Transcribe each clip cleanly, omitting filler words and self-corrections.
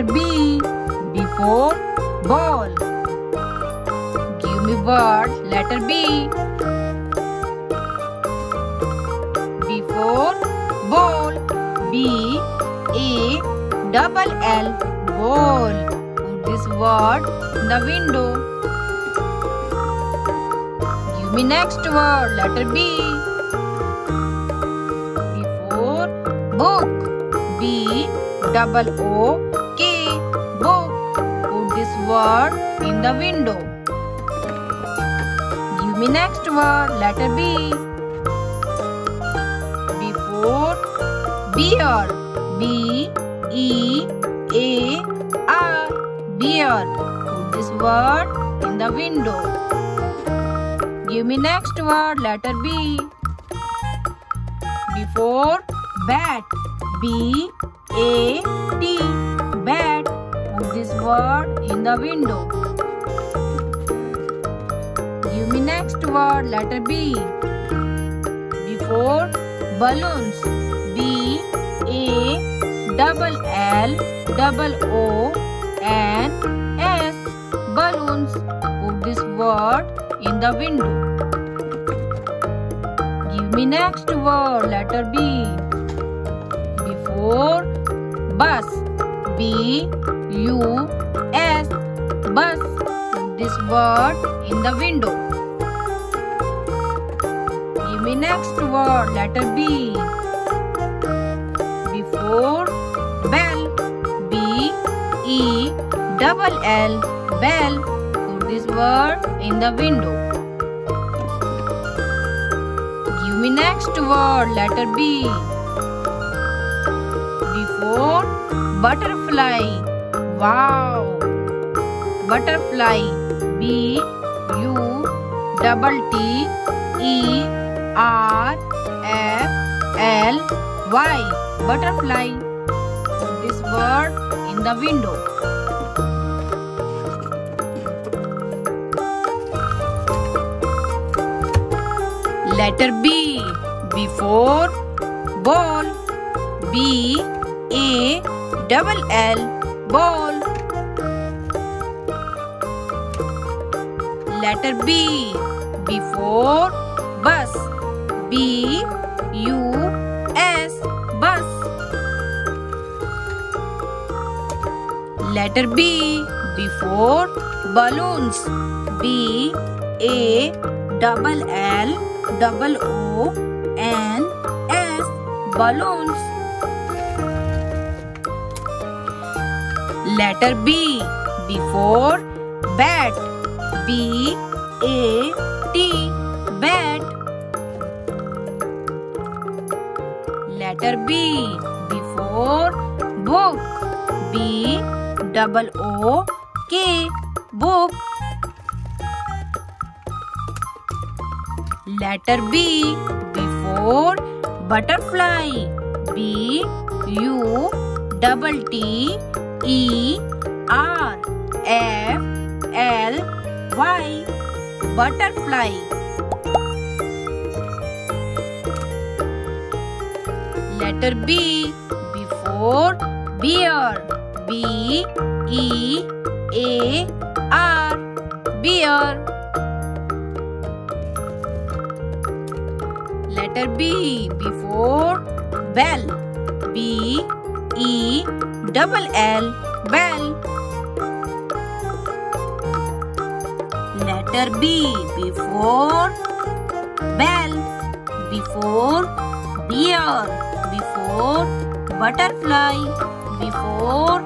Letter B. B for ball. Give me word. Letter B. B for ball. B-A-double-L. Ball. Put this word in the window. Give me next word. Letter B. B for book. B-O-O-K. Book. Put this word in the window. Give me next word. Letter B. B for beer. B-E-A-R. Beer. Put this word in the window. Give me next word. Letter B. B for bat. B-A-T. Bat. Put this word in the window. Give me next word. Letter B. B for balloons. B-A-double-L-double-O-N-S. Balloons. Put this word in the window. Give me next word. Letter B. Or bus. B-U-S. Bus. Put this word in the window. Give me next word. Letter B. Before bell. B-E-double-L. Bell. Put this word in the window. Give me next word. Letter B. Before butterfly. Wow. Butterfly. B-U-T-T-E-R-F-L-Y. Butterfly. Put this word in the window. Letter B. Before ball. B-A-double-L. Ball. Letter B. Before bus. B-U-S. Bus. Letter B. Before balloons. B-A-double-L-double-O-N-S. Balloons. Letter B. Before bat. B-A-T. Bat. Letter B. Before book. B-O-O-K. Book. Letter B. Before butterfly. B-U-T-T-E-R-F-L-Y. Butterfly. Letter B. Before beer. B-E-A-R. Beer. Letter B. Before bell. B-E-double-L. Bell. Letter B. Before bell. Before beer. Before butterfly. Before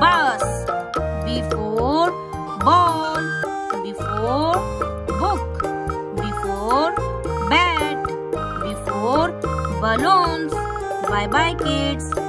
bus. Before ball. Before book. Before bat. Before balloons. Bye bye kids.